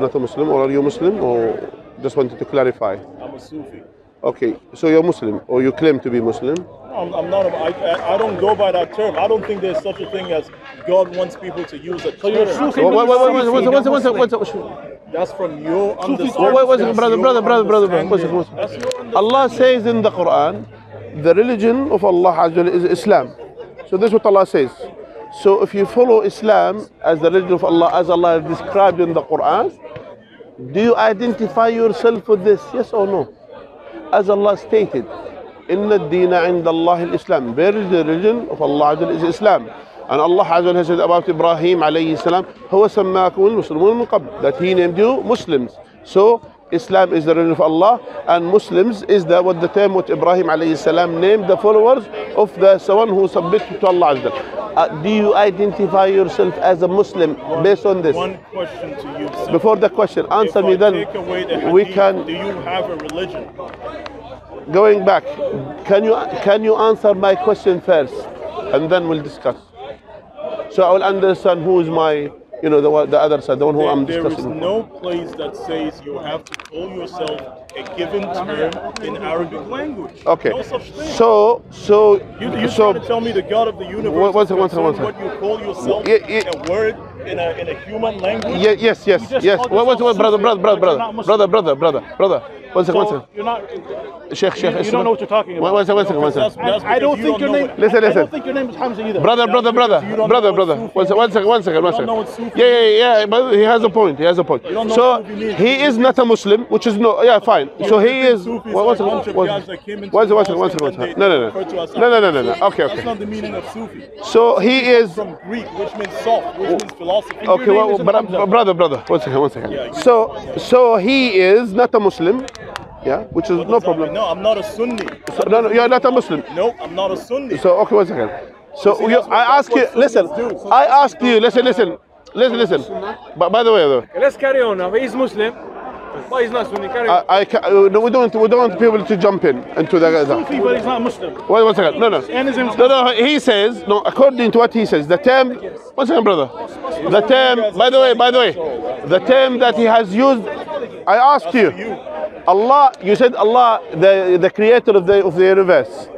not a Muslim, or are you Muslim? Or just wanted to clarify. I'm a Sufi. Okay, so you're Muslim, or you claim to be Muslim? No, I'm not. I don't go by that term. I don't think there's such a thing as God wants people to use a term. So you're Sufi. Wait. That's from your understanding. Brother. Allah says in the Quran, the religion of Allah is Islam. So this is what Allah says. So if you follow Islam as the religion of Allah, as Allah is described in the Quran, do you identify yourself with this? Yes or no? As Allah stated, Inna ad-deena 'inda Allah al-Islam. Where is the religion of Allah is Islam? And Allah has said about Ibrahim alayhi salam, huwa sammakumul muslimun min qabl, that he named you Muslims. So Islam is the religion of Allah, and Muslims is the what the term what Ibrahim alayhi salam named the followers of the one who submitted to Allah. Do you identify yourself as a Muslim based on this? One question to you, sir. Before the question, answer me then. Take away the hadith, we can. Do you have a religion? Going back, can you answer my question first, and then we'll discuss. So I will understand who is my. You know, the other side, the one who I'm discussing. There is no place that says you have to call yourself a given term in Arabic language. Okay. No such thing. So you're trying to tell me the God of the universe what you call yourself a word in a human language? Yes. Brother. One second. You're not, Sheikh. You don't know what you're talking about. One second. I don't think your name. Listen. I don't think your name is Hamza either. Brother. One second. Yeah. He has a point. So he is not a Muslim, which is no. Yeah, fine. So he is. One second. No. Okay. That's not the meaning of Sufi. So he is from Greek, which means soft, which means philosophy. Okay, brother. One second. So he is not a Muslim. Yeah, which is no problem. No, I'm not a Sunni. So, no, you're not a Muslim. No, I'm not a Sunni. So, okay, one second. So, I ask you, listen. By the way, though. Let's carry on now. He's Muslim, but he's not Sunni. Carry on. We don't want people to jump into the Gaza. Sufi, but he's not Muslim. Wait, one second. No. He says, according to what he says, the term, one second, brother. The term, by the way, the term that he has used, I asked you. Allah, you said Allah, the creator of the universe.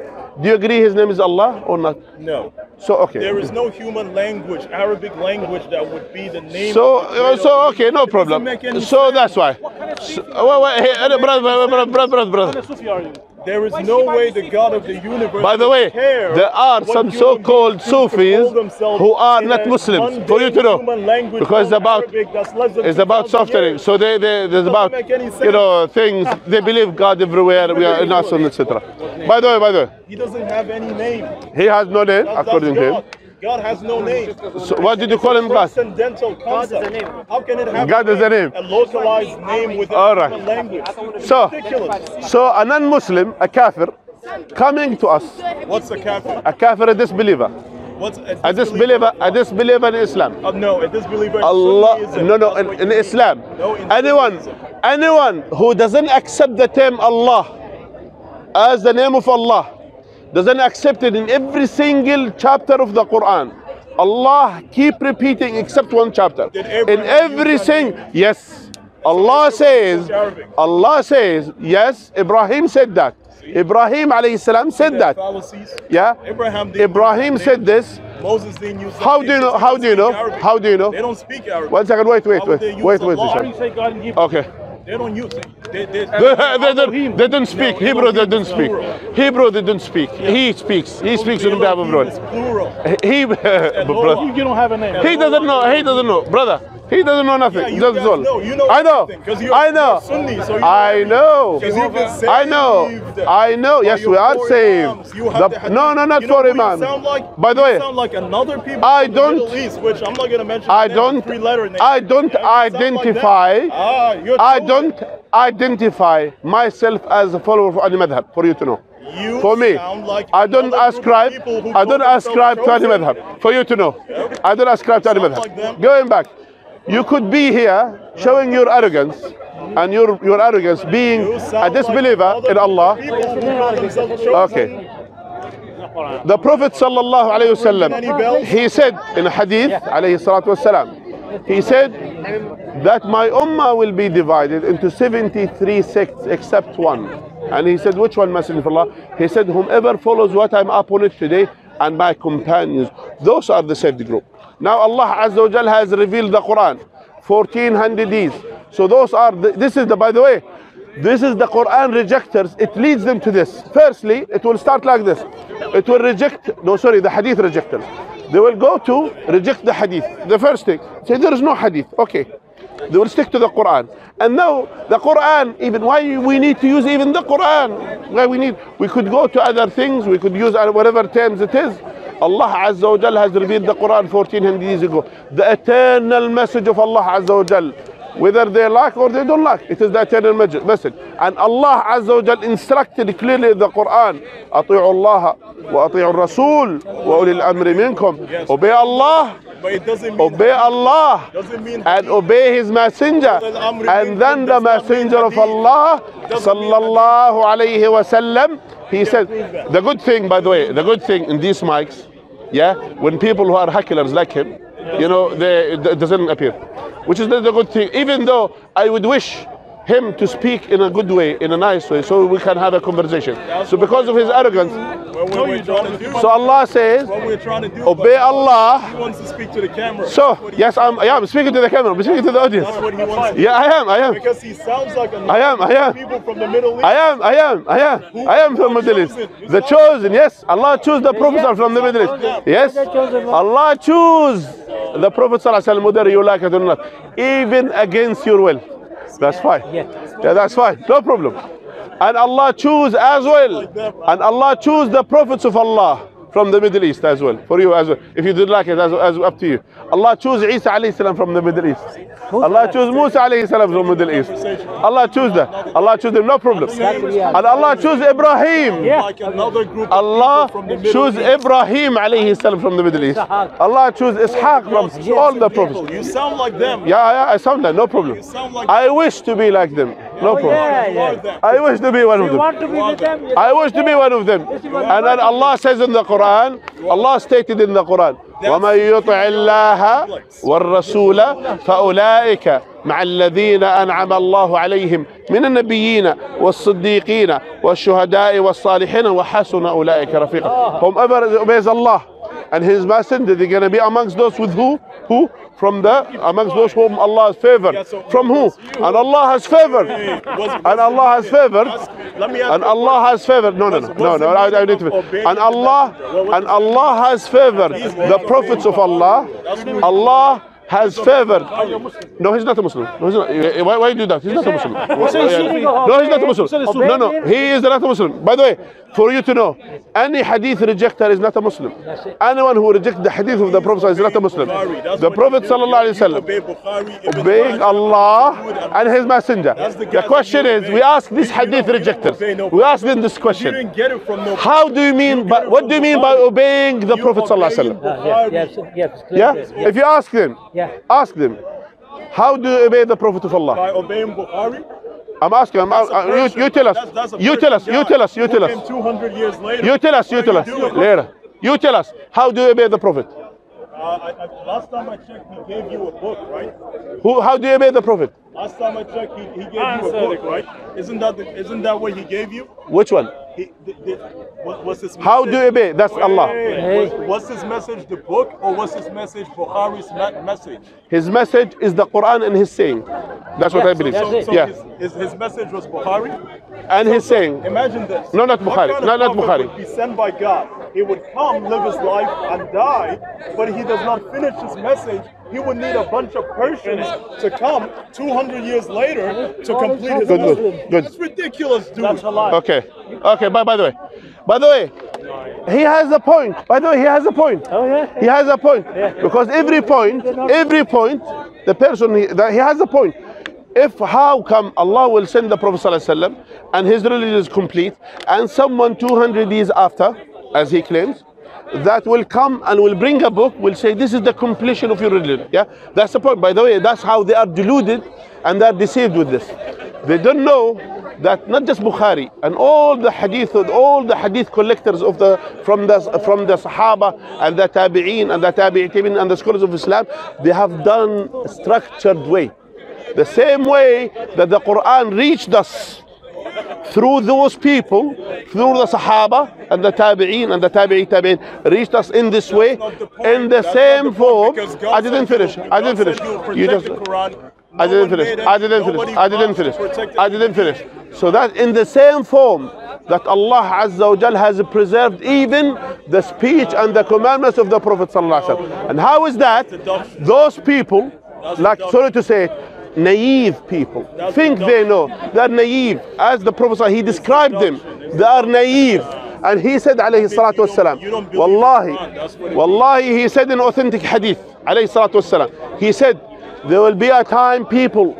Do you agree his name is Allah or not? No. So okay. There is no human language, Arabic language, that would be the name. So okay, no problem. So that's why. Brother. There is no way the God of the universe. By the way, there are some so-called Sufis who are not Muslims. For you to know, because it's about softening. So there's about things they believe God everywhere. We are in us, etc. By the way, he doesn't have any name. He has no name according to him. God has no name. So what did you call him, God? God is a name. How can it happen? God is a name. A localized name with a language. So a non-Muslim, a kafir, coming to us. What's a kafir? A kafir, a disbeliever. What's a disbeliever? A disbeliever in Islam. No, a disbeliever in Allah. No, in Islam. Anyone who doesn't accept the term Allah as the name of Allah. Doesn't accept it in every single chapter of the Quran. Allah keep repeating except one chapter. In every single, yes. Allah says, yes, Ibrahim said that. Ibrahim alayhi salam said that. Yeah. Ibrahim said this. Moses didn't use. How do you know? They don't speak Arabic. One second, wait. How do you say God in Hebrew? Okay. They don't use it. They didn't speak Hebrew. Yeah. He speaks in Bible, brother. You don't have a name. He doesn't know, brother. He doesn't know nothing. Yeah, that's all. I know. Yes, we are saved. No, not for Imam. By the way, I don't. Which I'm not gonna mention. I don't identify myself as a follower of any madhab. For you to know. For me, I don't ascribe to any madhab. For you to know, I don't ascribe to any madhab. Going back. You could be here showing your arrogance, and your arrogance being a disbeliever in Allah. Okay. The Prophet sallallahu alayhi wasallam, he said in a hadith alayhi salatu wasallam, He said that my ummah will be divided into 73 sects except one. And he said, which one, Messenger of Allah? He said, whomever follows what I'm upon it today and my companions, those are the saved group. Now Allah Azza wa Jal has revealed the Quran, 1400 years. So those are, by the way, this is the Quran rejectors. It leads them to this. Firstly, it will start like this. It will reject, no sorry, the Hadith rejectors. They will go to reject the Hadith. The first thing, say there is no Hadith. Okay, they will stick to the Quran. And now the Quran, even why we need to use even the Quran? Why we need? We could go to other things. We could use whatever terms it is. Allah Azza wa Jal has revealed the Quran 1400 years ago. The eternal message of Allah Azza wa Jal. Whether they like or they don't like, it is the eternal message. And Allah Azza wa Jal instructed clearly in the Quran, أطيعوا الله وأطيعوا الرسول وأولي الأمر منكم. Obey Allah, obey Allah, and obey His Messenger. And then the Messenger of Allah, sallallahu alayhi wa sallam, he said, the good thing, by the way, the good thing in these mics, yeah, when people who are hecklers like him, you know, it doesn't appear. Which is not a good thing, even though I would wish him to speak in a good way, in a nice way, so we can have a conversation. So because of his arrogance, so Allah says, obey Allah. He wants to speak to the camera. So, yes, I am speaking to the camera, I'm speaking to the audience. Yeah, I am. Because he sounds like a people from the Middle East. I am from the Middle East. The chosen, yes. Allah chose the Prophet from the Middle East. Yes, Allah chose the Prophet whether you like it or not, even against your will. That's fine. Yeah, that's fine. No problem. And Allah choose as well. And Allah choose the prophets of Allah from the Middle East as well. For you as well. If you didn't like it, as up to you. Allah choose Isa alayhi salam from the Middle East. Allah choose Musa alayhi salam from the Middle East. Allah choose that. Allah choose them. No problem. And Allah choose Ibrahim. Allah choose Ibrahim alayhi salam from the Middle East. Allah choose Ishaq from all the prophets. You sound like them. Yeah, I sound like, no problem. I wish to be like them. No problem. I wish to be one of them. I wish to be one of them. And then Allah says in the Quran, Allah stated in the Quran, وَمَنْ يُطِعِ اللَّهَ وَالرَّسُولَ فَأُولَٰئِكَ مَعَ الَّذِينَ أَنْعَمَ اللَّهُ عَلَيْهِمْ مِنَ النَّبِيِّينَ وَالصِّدِّيقِينَ وَالشُّهَدَاءِ وَالصَّالِحِينَ وَحَسُنَ أُولَٰئِكَ رَفِيقًا. Whomever obeys Allah and His Messenger, they're going to be amongst those with who? Who? From the, amongst those whom Allah has favored. From who? And Allah has favored. And Allah has favored. And Allah has favored. No, I need to. And Allah has favored the prophets of Allah. Allah has favored. No, he's not a Muslim. No, he's not. Why you do that? He's not a Muslim. No, he's not a Muslim. No, he is not a Muslim. By the way, for you to know, any hadith rejector is not a Muslim. Anyone who rejects the hadith of the Prophet is not a Muslim. The Prophet sallallahu alaihi wasallam obeying Allah and His Messenger. The question is, we ask these hadith rejectors. We ask them this question. How do you mean? What do you mean by obeying the Prophet sallallahu alaihi wasallam? Yeah. If you ask them. Yeah. Ask them, how do you obey the Prophet of Allah? By obeying Bukhari? I'm asking, you tell us. You tell us. 200 years later. You tell us, how do you obey the Prophet? Last time I checked, he gave you a book, right? How do you obey the Prophet? Last time I checked, he gave you a book, right? Isn't that what he gave you? Which one? What's his message? How do you obey? That's Allah. What's his message, the book, or what's his message, Bukhari's message? His message is the Quran and his saying. That's what I believe. His message was Bukhari? And his saying. Imagine this. No, not Bukhari. Would be sent by God. He would come, live his life, and die, but he does not finish his message. He would need a bunch of Persians to come 200 years later to complete his message. That's ridiculous, dude. That's a lie. Okay, by the way, he has a point. Oh, yeah. He has a point. Yeah. Because every point, the person, he has a point. How come Allah will send the Prophet ﷺ and his religion is complete, and someone 200 years after, as he claims, that will come and will bring a book, will say this is the completion of your religion. Yeah, that's the point. By the way, that's how they are deluded and they are deceived with this. They don't know that not just Bukhari and all the hadith collectors of from the Sahaba and the Tabi'in and the Tabi'in and the scholars of Islam, they have done a structured way, the same way that the Quran reached us through those people, through the Sahaba and the Tabi'in and the Tabi'in reached us in this way, in the same form. I didn't finish. You just. I didn't finish. So that in the same form that Allah Azza wa Jal has preserved even the speech and the commandments of the Prophet Sallallahu Alaihi Wasallam. And how is that? Those people, like, sorry to say it, naive people, think they know. They're naive. As the Prophet, he described them. They are naive. And he said, Alayhi Salatu Wasallam, Wallahi, he said in authentic hadith, Alayhi Salatu Wasallam, he said, there will be a time people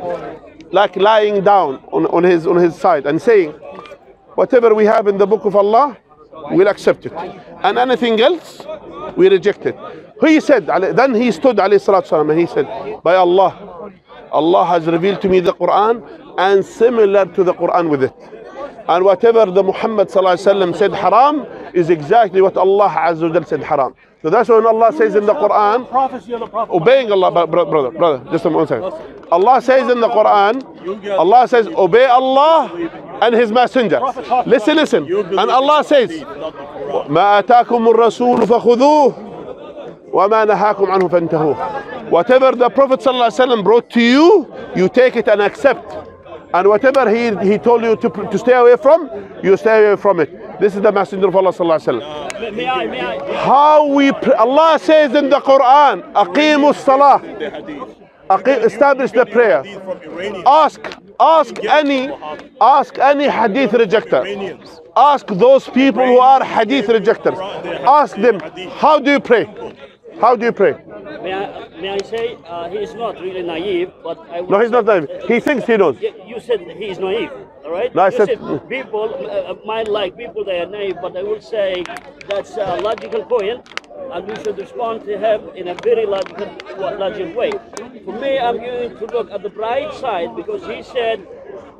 like lying down on his side and saying, whatever we have in the book of Allah, we'll accept it. And anything else, we reject it. He said, then he stood والسلام, and he said, by Allah, Allah has revealed to me the Quran and similar to the Quran with it. And whatever the Muhammad said haram is exactly what Allah Azza wa Jal said haram. So that's when Allah says in the Quran, obeying Allah, brother, just one second. Allah says in the Quran, Allah says, obey Allah and His Messenger. Listen. And Allah says, مَا أَتَاكُمُ الرَّسُولُ فَخُذُوهُ وَمَا نَهَاكُمْ عَنْهُ فَانْتَهُوهُ. Whatever the Prophet ﷺ brought to you, you take it and accept. And whatever he told you to stay away from, you stay away from it. This is the Messenger of Allah Sallallahu Alaihi Wasallam. How we pray, Allah says in the Quran, Aqimu Salah, establish the prayer. Ask any hadith rejector. Ask those people who are hadith rejectors. Ask them, how do you pray? How do you pray? May I say, he is not really naive, but I would. No, he's not naive. He thinks he knows. You said he is naive, all right? No, I said people might like people that are naive, but I would say that's a logical point, and we should respond to him in a very logical way. For me, I'm going to look at the bright side, because he said,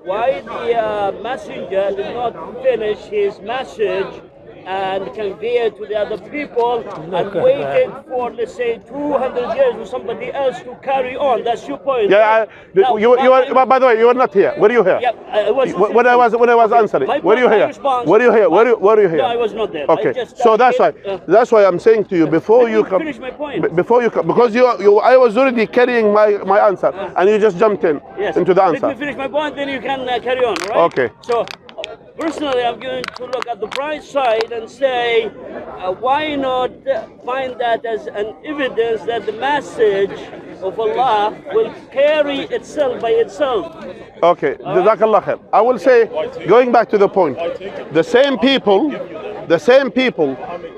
why the messenger did not finish his message and convey it to the other people and waited for, let's say, 200 years for somebody else to carry on. That's your point. Yeah, right? Now, you were, by the way, you were not here. Were you here? Yeah, I was. When I was okay, answering, were you here? Were you here? No, I was not there. Okay, so that's why I'm saying to you before you come. Finish my point. Before you come, because I was already carrying my answer, and you just jumped in into the answer. Let me finish my point, then you can carry on. Right? Okay. So. Personally, I'm going to look at the bright side and say, why not find that as an evidence that the message of Allah will carry itself by itself? Okay, Jazakallah khair. I will say, going back to the point, the same people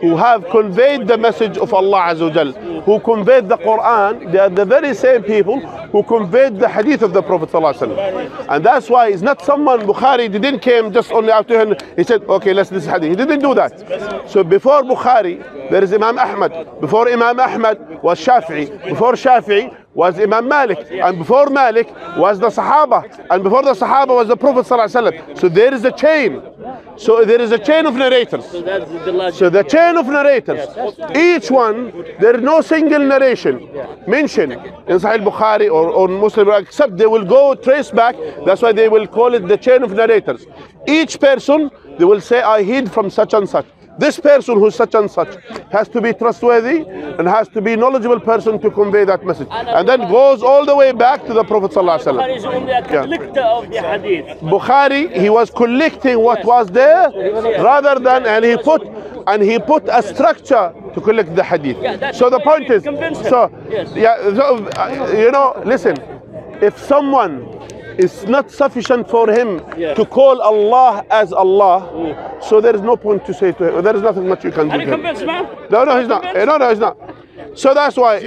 who have conveyed the message of Allah Azza wa Jal, who conveyed the Quran, they are the very same people who conveyed the hadith of the Prophet Sallallahu Alaihi Wasallam. And that's why it's not someone, Bukhari didn't came just only after him, he said, okay, let's listen hadith. He didn't do that. So before Bukhari, there is Imam Ahmad. Before Imam Ahmad was Shafi'i. Before Shafi'i was Imam Malik, and before Malik was the Sahaba, and before the Sahaba was the Prophet ﷺ. So there is a chain. So there is a chain of narrators. So the chain of narrators, each one, there is no single narration mentioned in Sahih al Bukhari or Muslim, except they will go trace back. That's why they will call it the chain of narrators. Each person, they will say, I heard from such and such. This person who's such and such has to be trustworthy and has to be knowledgeable person to convey that message. And then goes all the way back to the Prophet Sallallahu Alaihi Wasallam. Bukhari is only a collector of the hadith. Bukhari, he was collecting what was there rather than, and he put a structure to collect the hadith. So the point is, listen, if someone is not sufficient for him to call Allah as Allah, so there is no point to say to him. There is nothing much you can do. Are you convinced, man? No, he's not. No, he's not. So that's why.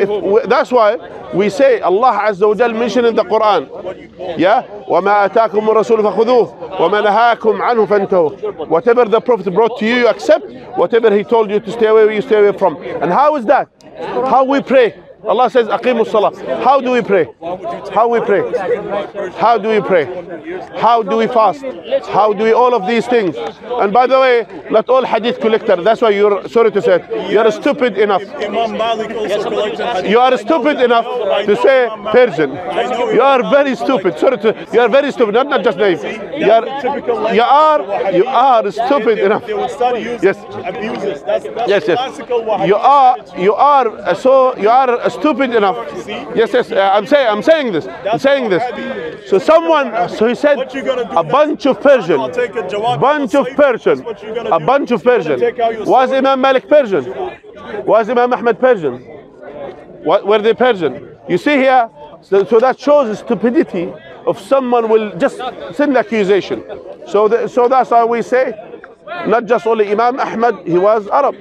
That's why we say Allah Azza wa Jal mentioned in the Quran, وَمَا أَتَاكُمُ الرَّسُولُ فَخُذُوهُ وَمَا نَهَاكُمْ عَنْهُ فَانْتَهُوا. Whatever the Prophet brought to you, you accept. Whatever he told you to stay away, you stay away from. And how is that? How we pray? Allah says, Aqimu Salah. How do we pray? How we pray? How do we pray? How do we fast? How do we all of these things? And by the way, not all hadith collector. That's why you're, sorry to say it, you're stupid enough. Imam Malik also collected hadith. You are stupid enough to say Persian. You are very stupid. Sorry to, you are very stupid. Not just naive. You are stupid enough. Yes. Yes, yes. You are stupid enough. Yes, yes. I'm saying this. So someone, so he said, a bunch of Persian, a bunch of Persian. Was Imam Malik Persian? Was Imam Ahmad Persian? Were they Persian? You see here. So that shows the stupidity of someone will just send accusation. So that's how we say. Not just only Imam Ahmad, he was Arab.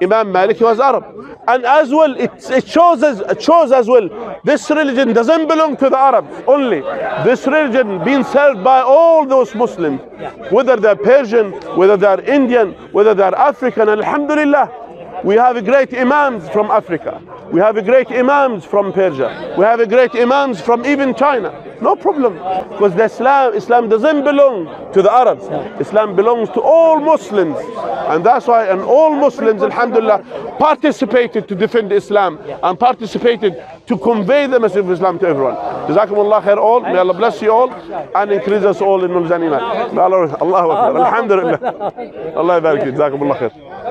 Imam Malik, he was Arab. And as well, it shows as well, this religion doesn't belong to the Arabs only. This religion being served by all those Muslims, whether they're Persian, whether they're Indian, whether they're African, alhamdulillah. We have great imams from Africa. We have great imams from Persia. We have great imams from even China. No problem, because the Islam doesn't belong to the Arabs. Islam belongs to all Muslims, and that's why all Muslims, alhamdulillah, participated to defend Islam and participated to convey the message of Islam to everyone. Jazakumullah khair all. May Allah bless you all and increase us all in Mizan Iman. Allahu Akbar. Alhamdulillah. Allah barik. Jazakumullah khair.